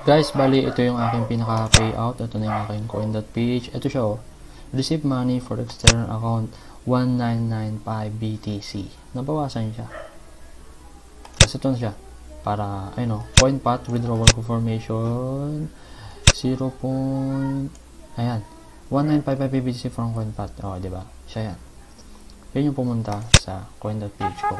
Guys, bali ito yung aking pinaka payout. Ito na yung aking coin.ph. Ito siya oh. Receive money for external account 1995 BTC. Nabawasan siya. Kasi ito na siya. Para, ayun oh, CoinPot withdrawal confirmation 1955 BTC from CoinPot. Oh, di ba? Siya yan. Yan yung pumunta sa coin.ph ko.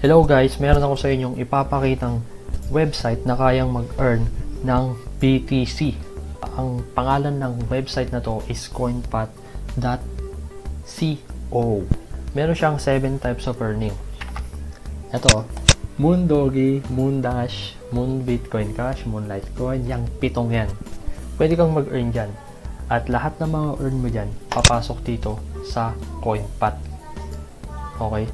Hello guys, meron ako sa inyong ipapakitang website na kayang mag-earn ng BTC. Ang pangalan ng website na to is coinpath.co. Meron siyang 7 types of earning. Ito, Moon Doggy, Moon Dash, Moon Bitcoin Cash, Moon Litecoin, yung 7 yan. Pwede kang mag-earn dyan. At lahat ng mga earn mo dyan, papasok dito sa CoinPath. Okay?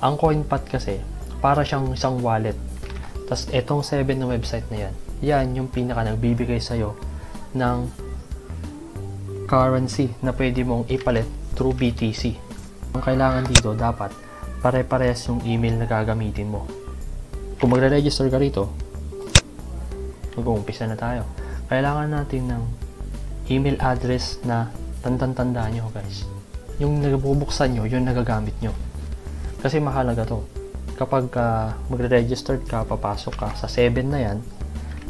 Ang CoinPath kasi, para siyang isang wallet. Tapos, etong 7 na website na yan, yan yung pinaka nagbibigay sa'yo ng currency na pwede mong ipalit through BTC. Ang kailangan dito, dapat pare-parehas yung email na gagamitin mo. Kung magre-register ka rito, mag-uumpisa na tayo. Kailangan natin ng email address na tandaan nyo, guys. Yung nabubuksan nyo, yung nagagamit nyo. Kasi mahalaga to. Kapag magre-registered ka, papasok ka sa 7 na yan,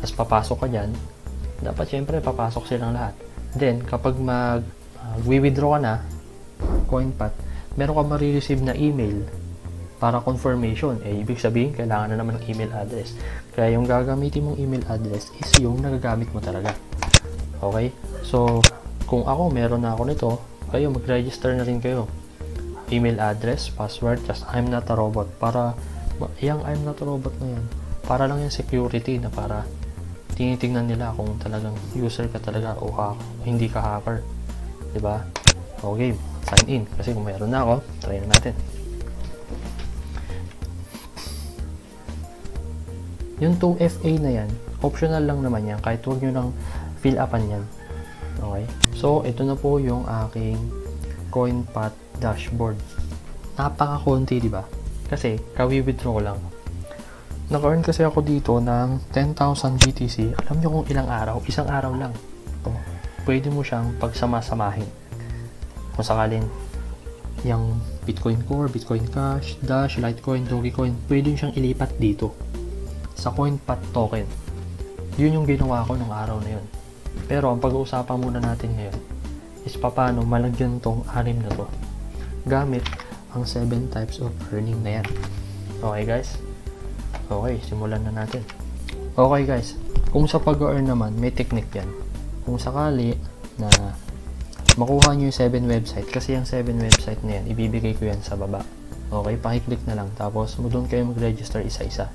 tapos papasok ka dyan, dapat syempre papasok silang lahat. Then, kapag mag-withdraw ka na, CoinPath, meron ka marireceive na email para confirmation. Eh, ibig sabihin, kailangan na naman ng email address. Kaya yung gagamitin mong email address is yung nagagamit mo talaga. Okay? So, kung ako, meron na ako nito, kayo, mag-register na rin kayo. Email address, password, just I'm not a robot. Para, yung I'm not a robot na yan, para lang yung security na para tinitingnan nila kung talagang user ka talaga o hindi ka hacker. Diba? Okay, sign in. Kasi kung mayroon na ako, try na natin. Yung 2FA na yan, optional lang naman yan. Kahit huwag nyo nang fill upan yan. Okay? So, ito na po yung aking CoinPath dashboard. Napaka-konti, diba? Kasi, kawi-withdraw lang. Naka-earn kasi ako dito ng 10,000 BTC. Alam nyo kung ilang araw? Isang araw lang. O, pwede mo siyang pagsamasamahin. Kung sakalin, yung Bitcoin Core, Bitcoin Cash, Dash, Litecoin, Dogecoin, pwede siyang ilipat dito. Sa CoinPath token. Yun yung ginawa ko ng araw na yun. Pero, ang pag-uusapan muna natin ngayon is paano malagyan tong 6 na to gamit ang 7 types of earning na yan. Okay guys? Okay, simulan na natin. Okay guys, kung sa pag-earn naman, may technique yan. Kung sakali na makuha nyo yung 7 website, kasi yung 7 website na yan, ibibigay ko yan sa baba. Okay, pakiclick na lang. Tapos, doon kayo mag-register isa-isa.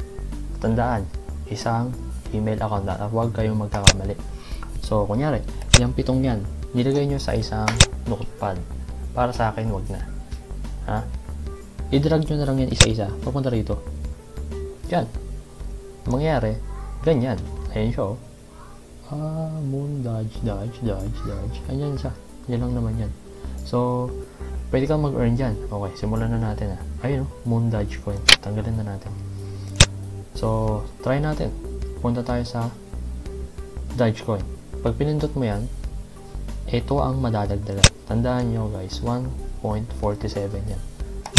Tandaan, isang email account na. Huwag kayong magkakamali. So, kunyari, yung 7 yan, nilagay nyo sa isang notepad. Para sa akin, wag na. Ha? I-drag nyo na lang yan isa-isa. Papunta rito. Yan. Mangyari, ganyan. Ayan siya, oh. Ah, Moon Dodge, Dodge, Dodge, Dodge. Ayan siya. Yan lang naman yan. So, pwede kang mag-earn dyan. Okay, simulan na natin, ha. Ayun, oh. Moon Dogecoin. Tanggalin na natin. So, try natin. Punta tayo sa Dashcoin. Pag pinindot mo yan, ito ang madadagdagan. Tandaan nyo guys, 1.47 yan.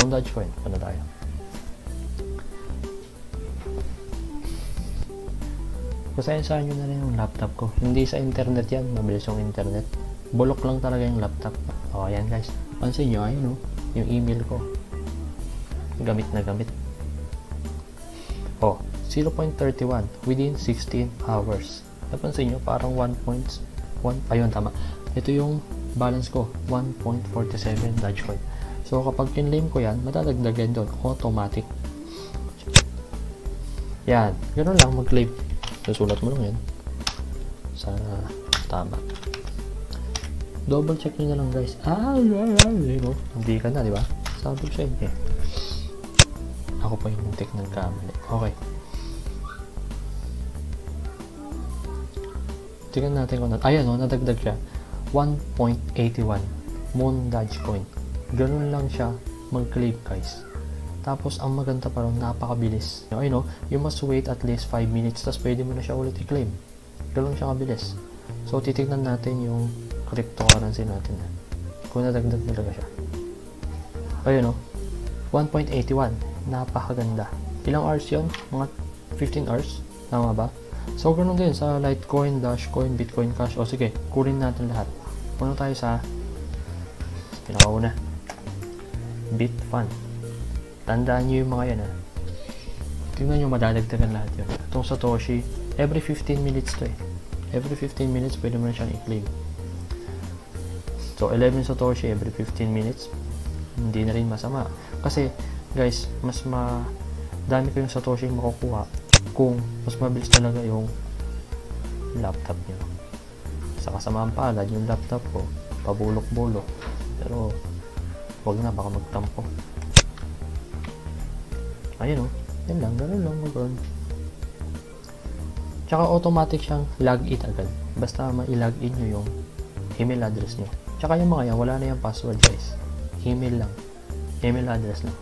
Moon Dogecoin, ano tayo? Pasayansaan nyo na rin yung laptop ko. Hindi sa internet yan, mabilis yung internet. Bulok lang talaga yung laptop. O, ayan guys. Pansin nyo, ayun o. Yung email ko. Gamit na gamit. O, 0.31 within 16 hours. Napansin nyo, parang 1.1. Ayun, tama. Ito yung balance ko, 1.47 Dogecoin. So, kapag kinlaim ko yan, madadagdagan doon. Automatic. Yan. Ganun lang mag-claim. Nasulat mo lang yan. Sana tama. Double check nyo na lang, guys. Hindi ka na, di ba? Sabi ko eh. Ako pa yung muntik ng kamali. Okay. Tingnan natin kung ayan o, nadagdag siya 1.81 Moon Dogecoin. Ganun lang siya mag-claim, guys. Tapos ang maganda pa rin, napakabilis. Okay, no? You must wait at least 5 minutes tapos pwede mo na siya ulit i-claim. Ganun siya kabilis. So titignan natin yung cryptocurrency natin. Kung nadagdag talaga siya. Ayun, no? 1.81. Napakaganda. Ilang hours yun? Mga 15 hours? Tama ba? So ganun din sa Litecoin, Dashcoin, Bitcoin Cash. O sige, kunin natin lahat. Puno tayo sa pinakauna. Bitfun. Tandaan nyo yung mga yan, ha. Tingnan nyo, madadagdagan lahat yun. Itong Satoshi, every 15 minutes to, eh. Every 15 minutes, pwede mo na siyang i-claim. So, 11 Satoshi every 15 minutes. Hindi na rin masama. Kasi, guys, mas madami ko yung Satoshi yung makukuha kung mas mabilis talaga yung laptop nyo. Sa kasamaang palad, yung laptop ko, pabulok-bulok. Pero, wag na, baka magtampo. Ayun o, yan lang, ganun lang mag-on. Tsaka automatic siyang login agad. Basta ma-login nyo yung email address nyo. Tsaka yung mga yan, wala na yung password, guys. Email lang. Email address lang.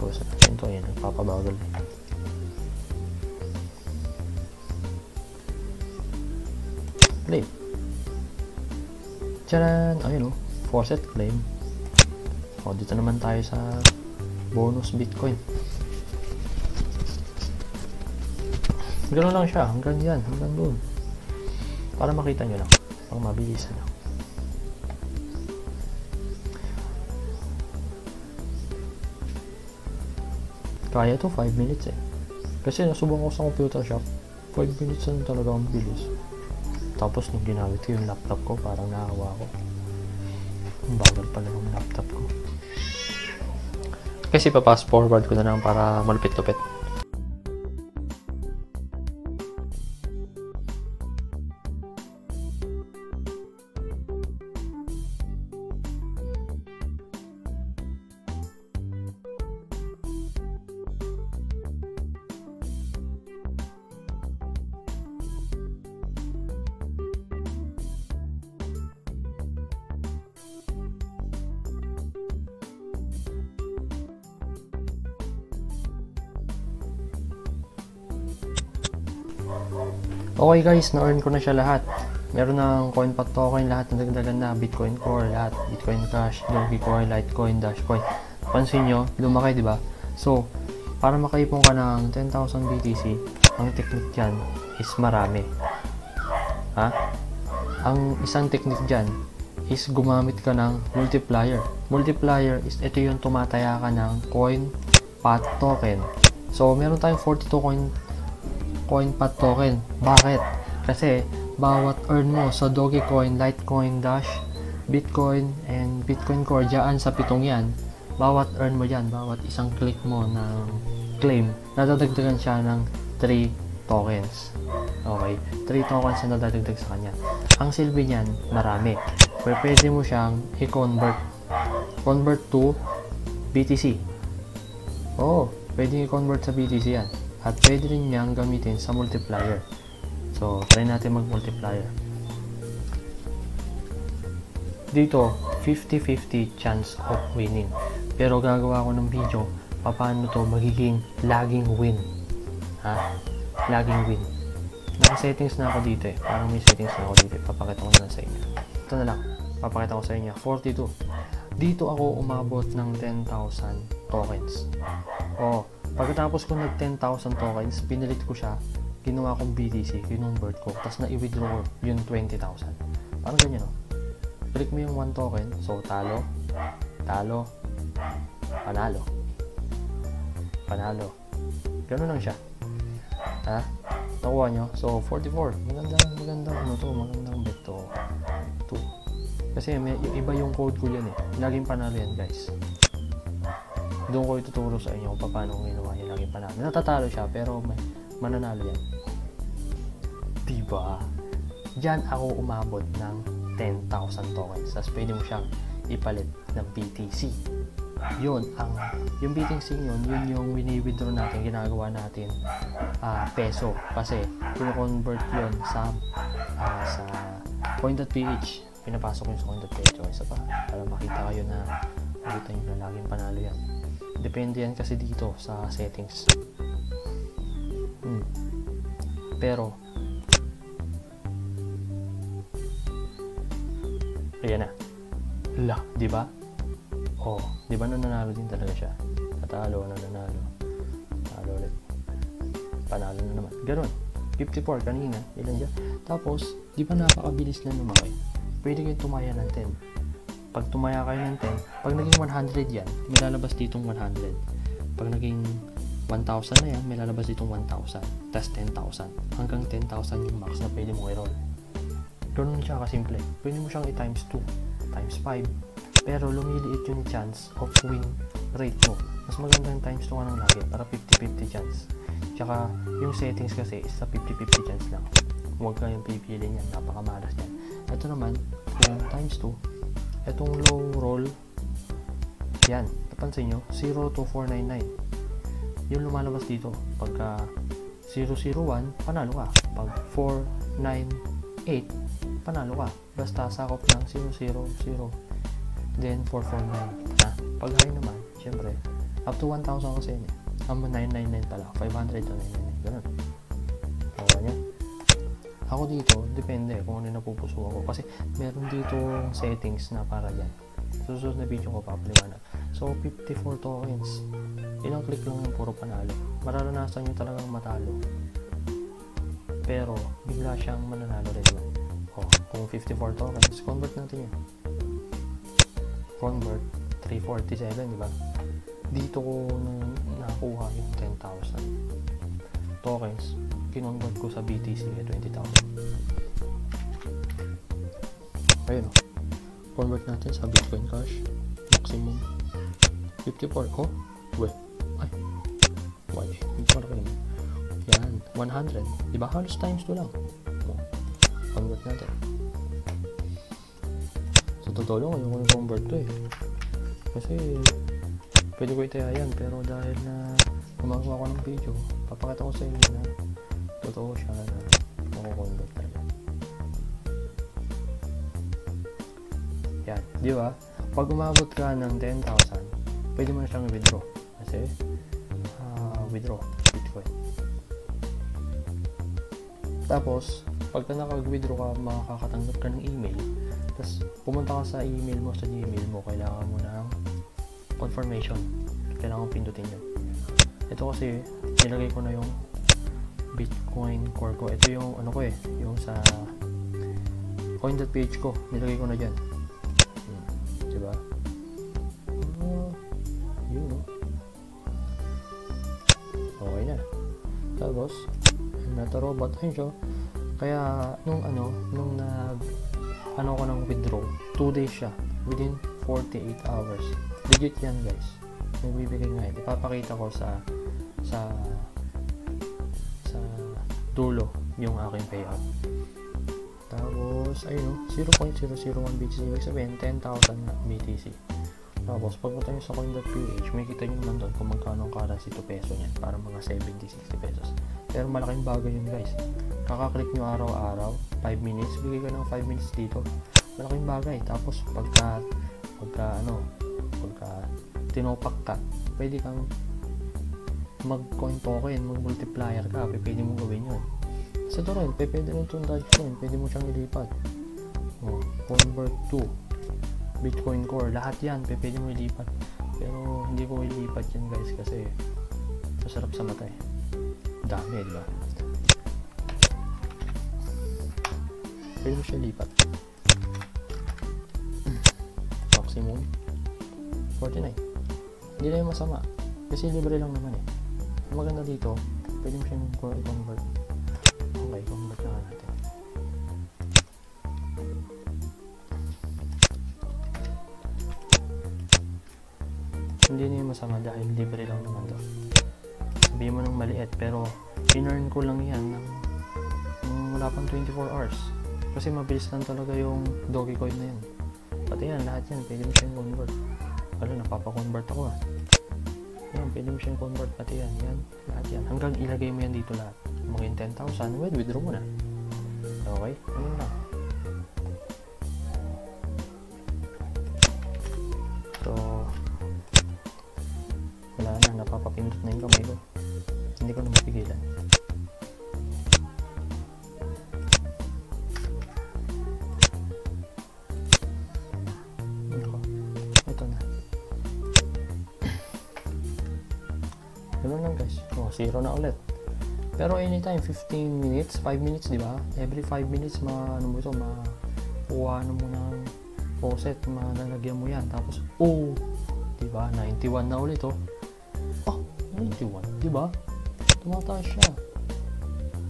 So, sa natin ito, ayan, nagpapabagal. Claim. Tcharan! Ayun o, forset claim. O, dito naman tayo sa Bonus Bitcoin. Ganoon lang siya, hanggang yan, hanggang doon. Para makita nyo lang, pang mabilisan lang. Kaya to 5 minutes eh. Kasi nasubukan ko sa computer shop, 5 minutes na talaga ang bilis. Tapos nung ginamit ko yung laptop ko, parang naawa ko. Ang bagal pala ng laptop ko. Kasi pa-fast forward ko na lang para malupit-lupit. Okay guys, na-earn ko na siya lahat. Meron ng CoinPot token, lahat ng dagdagan na. Bitcoin Core, lahat. Bitcoin Cash, Dogecoin, Litecoin, Dashcoin. Pansin nyo, lumaki, diba? So, para makaipon ka ng 10,000 BTC, ang technique dyan is marami. Ha? Ang isang technique dyan is gumamit ka ng multiplier. Multiplier is ito yung tumataya ka ng CoinPot token. So, meron tayong 42 CoinPot token. Bakit? Kasi bawat earn mo sa Dogecoin, Litecoin, Dash, Bitcoin, and Bitcoin Core dyan sa pitong yan, bawat earn mo dyan, bawat isang click mo ng claim, nadadagdagan siya ng 3 tokens. Okay? 3 tokens na nadadagdag sa kanya. Ang silbi niyan, marami. Pwede mo siyang i-convert. Convert to BTC. Oo. Pwede i-convert sa BTC yan. At pwede rin niyang gamitin sa multiplier. So, try natin mag-multiplier. Dito, 50-50 chance of winning. Pero gagawa ko ng video, paano to magiging laging win. Ha? Laging win. Naka-settings na ako dito eh. Parang may settings na ako dito. Papakita ko na lang sa inyo. Ito na lang. Papakita ko sa inyo. 42. Dito ako umabot ng 10,000 tokens. Oo. Pagkatapos ko nag 10,000 tokens, pinilit ko siya, ginawa kong BTC, kinonvert ko, tapos na-i-withdraw yung 20,000. Parang ganyan, no? Click mo yung 1 token, so talo, talo, panalo, panalo. Ganun lang siya. Ha? Nakuha nyo? So, 44. Magandang bet to. 2. Kasi may iba yung code ko yan, eh. Laging panalo yan, guys. Doon ko ituturo sa inyo kung paano kong ginawa niya. Laging panalo. Natatalo siya, pero may mananalo yan. Diba? Diyan ako umabot ng 10,000 tokens. Tapos pwede mo siyang ipalit ng BTC. yun, ang yung BTC yun, yun yung wini-withdraw natin, ginagawa natin peso, kasi kino-convert yun sa coin.ph, pinapasok yun sa coin.ph. o isa pa, para makita kayo na dito nyo na laging panalo yan. Depende yan kasi dito sa settings. Pero ayan na. La, di ba? Oh, di ba nanalo din talaga siya? Natalo, nanalo. Talo ulit. Panalo na naman. Ganun. 54 kanina. Ilan dyan? Tapos, di ba napakabilis na lumaki? Pwede kayo tumaya ng 10. Pag tumaya kayo ng 10, pag naging 100 yan, may lalabas ditong 100. Pag naging 1,000 na yan, may lalabas ditong 1,000. Tapos 10,000. Hanggang 10,000 yung max na pwede mong i-roll. Ganun siya kasimple. Pwede mo siyang i-times 2, times 5. Pero lumiliit yung chance of win rate mo. Mas magandang times 2 nga ng lagi para 50-50 chance. Tsaka yung settings kasi is sa 50-50 chance lang. Huwag kayong pipiliin yan. Napakamalas yan. Ito naman, yung times 2, itong low roll, yan. Napansin nyo, 02499. Yung lumalabas dito. Pagka 001, panalo ka. Pag 498, panalo ka. Basta sakop ng 000, then 449 na. Pag high naman, syempre up to 1,000 kasi yun eh. 999 pala, 500 to 999, ganun. Tawa niya. Ako dito, depende kung ano napupuso ako, kasi meron dito settings na para dyan. Susunod na video ko pa, apliwa na. So 54 tokens, ilang click lang yung puro panalo. Mararanasan nyo talagang matalo, pero bigla siyang mananalo rin naman. Kung 54 tokens, convert natin yan. Convert 347, di ba? Dito ko nung nakuha yung 10,000 tokens, kinonvert ko sa BTC eh 20,000. Ayun, convert natin sa Bitcoin Cash, maximum 54. Oh, wait, ay, why? Yan, 100, di ba? Halos times 2 lang. Convert natin. Sa totoo lang, ayoko yung convert to eh. Kasi pwede ko itaya yan, pero dahil na gumagawa ko ng video, papakita ko sa inyo na totoo siya na makukonvert talaga. Yan, di ba? Pag umabot ka ng 10,000, pwede mo na siyang withdraw. Kasi withdraw Bitcoin. Tapos pagka nakag-withdraw ka, makakatanggap ka ng email. Tapos pumunta ka sa email mo, sa Gmail mo, kailangan mo ng confirmation. Kailangan pindutin yun. Ito kasi, nilagay ko na yung Bitcoin Core ko. Ito yung ano ko eh, yung sa coin.ph ko. Nilagay ko na dyan. Diba? Yun. Okay na. Tapos, natarobot na yun siya. Kaya nung ko ng withdraw, 2 days siya, within 48 hours. Legit yan guys. Nagbibigay nga ito. Papakita ko sa dulo yung aking payout. Tapos, ayun, 0.001 BTC. Ibig sabihin, 10,000 na BTC. Tapos, pagpunta nyo sa coin.ph, may kita nyo naman doon kung magkano ang currency to peso niyan. Para mga 70-60 pesos. Pero malaking bagay yun guys. Kakaklik nyo araw-araw, 5 minutes, bigay ka ng 5 minutes dito. Malaking bagay. Tapos pagka tinopak ka, pwede kang mag-coin token, mag-multiplier ka, pwede mong gawin yun. Sa turon, pwede mo itong Dashcoin, pwede mo siyang ilipat. Convert to Bitcoin Core, lahat yan, pwede mo ilipat. Pero hindi ko ilipat yan guys kasi masarap sa mata eh. Dami, di ba? Pwede mo siya lipat. Maximum 49. Hindi na yung masama kasi libre lang naman eh. Maganda dito, pwede mo siya i-convert. Okay, convert na natin. Hindi na yung masama dahil libre lang naman daw. Sabihin mo ng maliit, pero in-earn ko lang yan ng wala pang 24 hours. Kasi mabilis lang talaga yung Dogecoin na yun. Pati yan, lahat yan, pwede mo siyang convert. Ano, napapakonvert ako ah. Yan, pwede mo siyang convert pati yan. Yan, lahat yan. Hanggang ilagay mo yan dito lahat. Maging 10,000, withdraw mo na. Okay, ano na. So, wala na, napapapindot na yung kamay ko. Hindi ko na mapigilan. Zero na ulit. Pero anytime, 15 minutes, 5 minutes, di ba? Every 5 minutes, ano mo ng poset, malalagyan mo yan. Tapos, oh! Di ba? 91 na ulit, oh. Oh! 91, di ba? Tumataas siya.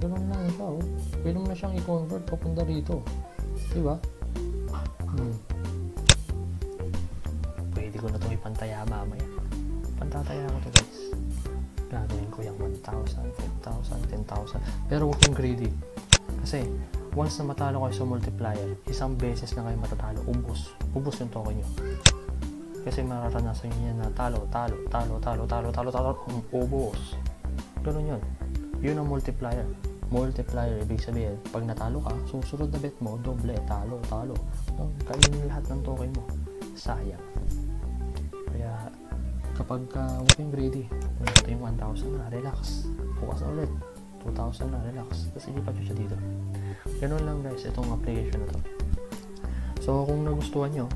Ganun lang siya, oh. Pwede mo na siyang i-convert papunta rito. Di ba? Pwede ko na itong ipantaya mamaya. Pantataya ko ito, guys. Gagawin ko yung 1,000, 5,000, 10,000. Pero huwag kong greedy. Kasi, once na matalo kayo sa multiplier, isang beses na kayo matatalo. Ubus. Ubus yung token nyo. Kasi mararanasan nyo yan na talo. Ubus. Ganun yun. Yun ang multiplier. Multiplier, ibig sabihin, pag natalo ka, susunod na bet mo, doble, talo. Kainin lahat ng token mo. Sayang. Kaya, kapag huwag kayong greedy, kung ito yung 1,000 na, relax. Bukas na ulit, 2,000 na, relax. Tapos ilipat nyo siya dito. Ganun lang guys, itong application na to. So, kung nagustuhan nyo,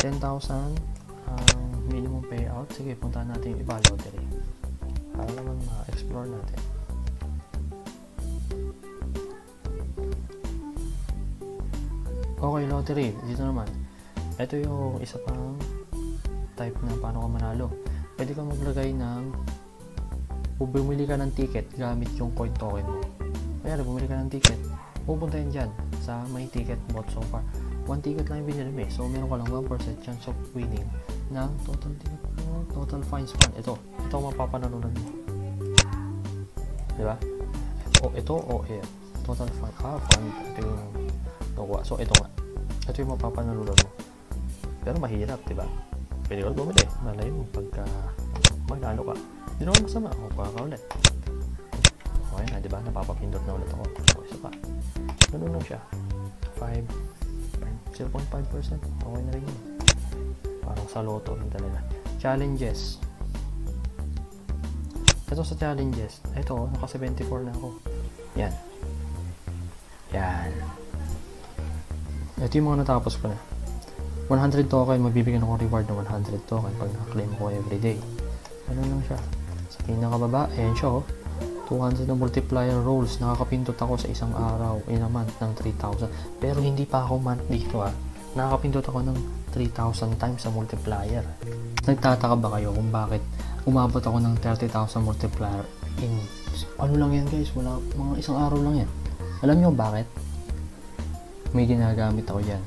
10,000 minimum payout. Sige, puntaan natin yung iba lottery. Para naman ma-explore natin. Okay, lottery. Dito naman. Ito yung isa pang type na paano ka manalo. Pwede kang maglagay ng o bumili ka ng ticket gamit yung coin token mo. Kaya bumili ka ng ticket, pupunta yan dyan sa may ticket bot so far. One ticket lang yung binili mo eh. So, meron ka lang 1% chance of winning ng total fines fund. Ito ang mapapanalunan mo. Diba? O ito o eh. Total fund. Fund. Ito yung nakuha. So, ito nga. Ito yung mapapanalunan mo. Pero mahirap, diba? Pwede ko bumili. Malay mo pagka maglalo ka. Hindi naman masama. Kukuha ka ulit. Okay na, diba? Napapapindot na ulit ako. O, isa pa. Ganun lang siya. 0.5%. Okay na rin yun. Parang sa loto rin talaga. Challenges. Ito sa challenges. Ito, naka 74 na ako. Yan. Ito yung mga natapos ko na. 100 token, magbibigyan ako reward ng 100 token pag nakaklaim ko everyday. Ano lang siya? Sa pinakababa, ayan siya oh. 200 na multiplier rolls. Nakakapindot ako sa isang araw in a month ng 3,000. Pero hindi pa ako month dito ah. Nakakapindot ako ng 3,000 times sa multiplier. Nagtataka ba kayo kung bakit umabot ako ng 30,000 multiplier in... Ano lang yan guys? Wala, mga isang araw lang yan. Alam nyo bakit? May ginagamit ako yan.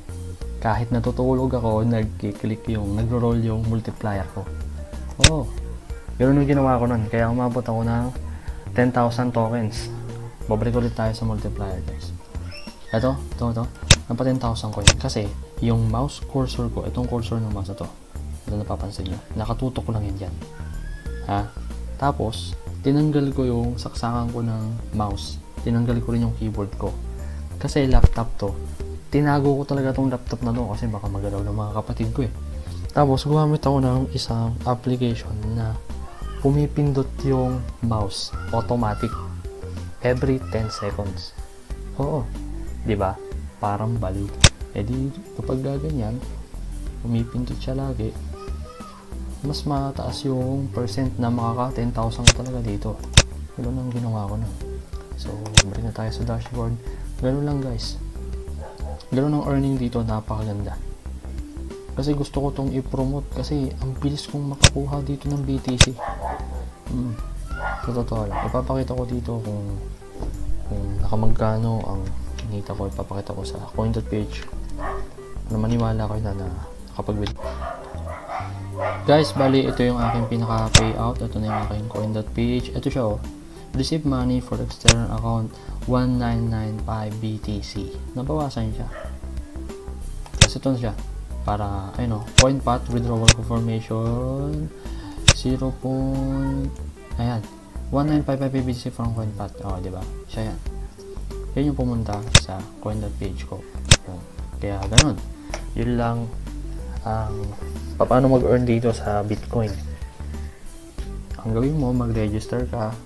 Kahit natutulog ako, nag-click yung, nagro-roll yung multiplier ko. Oo. Yun ang ginawa ko nun. Kaya umabot ako ng 10,000 tokens. Babalik ulit tayo sa multiplier, guys. Ito. Napa 10,000 ko yun. Kasi, yung mouse cursor ko, itong cursor ng mouse na to. Ito napapansin nyo. Nakatutok ko lang yan dyan. Ha? Tapos, tinanggal ko yung saksakan ko ng mouse. Tinanggal ko rin yung keyboard ko. Kasi laptop to. Tinago ko talaga tong laptop na to kasi baka magalaw ng mga kapatid ko eh. Tapos gumamit ako ng isang application na pumipindot yung mouse automatic every 10 seconds. Oo, di ba? Parang baliw. Eh di kapag ganyan, pumipindot siya lagi. Mas mataas yung percent na makaka 10,000 talaga dito. Yun ang ginawa ko na. So, balik na tayo sa dashboard. Ganun lang guys. Ganun ang earning dito, napakaganda. Kasi gusto ko itong i-promote kasi ang bilis kong makakuha dito ng BTC. Sa totoo lang. Ipapakita ko dito kung nakamagkano ang kinita ko. Ipapakita ko sa coin.ph na maniwala kayo na nakapag-win. Guys, bali ito yung aking pinaka-payout. Ito na yung aking coin.ph. Ito siya oh. Receive money for external account 1995 BTC. Nabawasan siya. Kasi ito na siya. para ayun o, CoinPot withdrawal confirmation 0.1955 BTC from CoinPot. O, diba? Siya yan. Yan yung pumunta sa coin.ph ko. Kaya ganun. Yun lang ang paano mag-earn dito sa Bitcoin. Ang gawin mo, mag-register ka.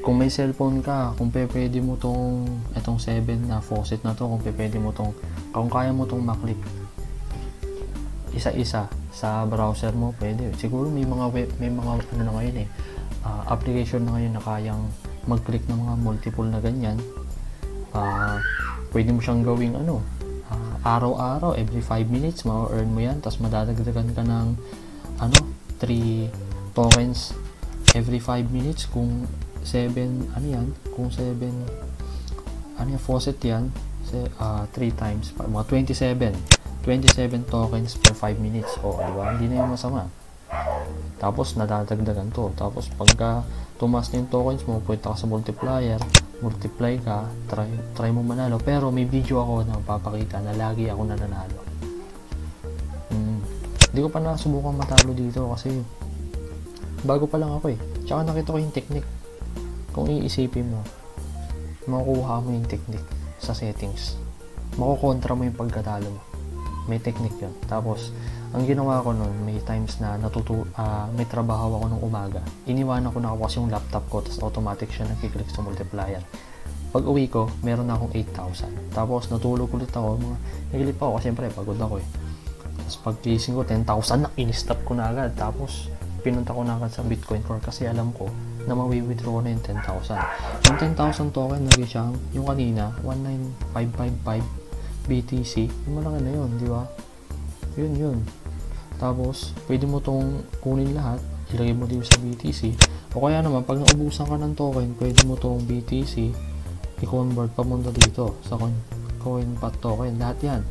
Kung may cellphone ka, kung pwede mo tong itong 7 na faucet na to, kung pwede mo tong, kung kaya mo tong maklik isa-isa sa browser mo, pwede. Siguro may mga web, may mga ano na ngayon eh, application na ngayon na kayang mag-click ng mga multiple na ganyan. Pwede mo siyang gawing ano, araw-araw, every 5 minutes ma-earn mo yan, tapos madadagdagan ka ng ano, 3 tokens every 5 minutes kung 7, ano yan, kung 7, ano yung faucet yan, 3 times, mga 27 tokens per 5 minutes, o, diba, hindi na yung masama. Tapos, nadadagdagan to, tapos, pagka tumas na yung tokens mo, pwede ka sa multiplier, multiply ka, try mo manalo, pero may video ako na papakita na lagi ako nananalo. Hindi ko pa nasubukan matalo dito kasi, bago pa lang ako eh, tsaka nakita ko yung technique. Kung iisipin mo, makukuha mo yung technique sa settings. Makukontra mo yung pagkatalo mo. May technique yun. Tapos, ang ginawa ko nun, may times na may trabaho ako nung umaga. Iniwanan ko na kasi yung laptop ko, tapos automatic siya nagkiklik sa multiplier. Pag uwi ko, meron na akong 8,000. Tapos, natulog ulit ako. Nagilip ako kasi siyempre, pagod ako eh. Tapos, pag-gising ko, 10,000 na, in-stop ko na agad. Tapos, pinunta ko na agad sa Bitcoin Core kasi alam ko, na mawi-withdraw ko na yung 10,000. Yung 10,000 token, naging siyang, yung kanina, 19555 BTC. Yung malaki na yun, di ba? Yun, yun. Tapos, pwede mo tong kunin lahat, ilagay mo dito sa BTC. O kaya naman, pag naubusan ka ng token, pwede mo tong BTC, i-convert pamunta dito sa CoinPot token. Lahat yan.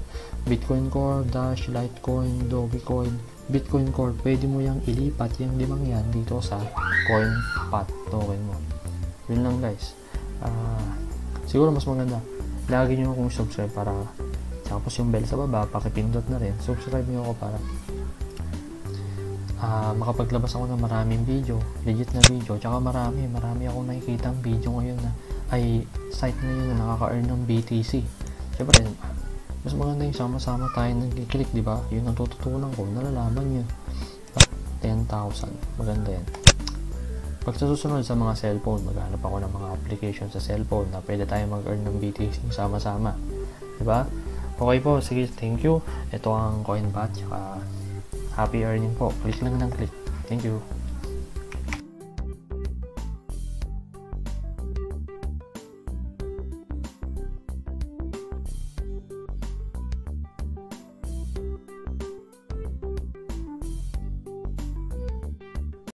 Bitcoin Core, Dash, Litecoin, Dogecoin, Bitcoin Core, pwede mo yang ilipat yung limang yan dito sa CoinPot token mo. Yun lang guys. Siguro mas maganda, lagi nyo akong subscribe para, tapos yung bell sa baba, pakipindot na rin. Subscribe nyo ako para makapaglabas ako ng maraming video, legit na video, tsaka marami akong nakikita ang video ngayon na, ay site ngayon na nakaka-earn ng BTC. Siyempre, mas maganda yung sama-sama tayo nag-click, di ba? Yun ang tututunan ko, nalalaman yun. 10,000, maganda yan. Pag sa susunod sa mga cellphone, maghanap ako ng mga application sa cellphone na pwede tayo mag-earn ng BTC sama-sama, di ba? Okay po, sige, thank you. Ito ang CoinPot, happy earning po. Click lang ng click. Thank you.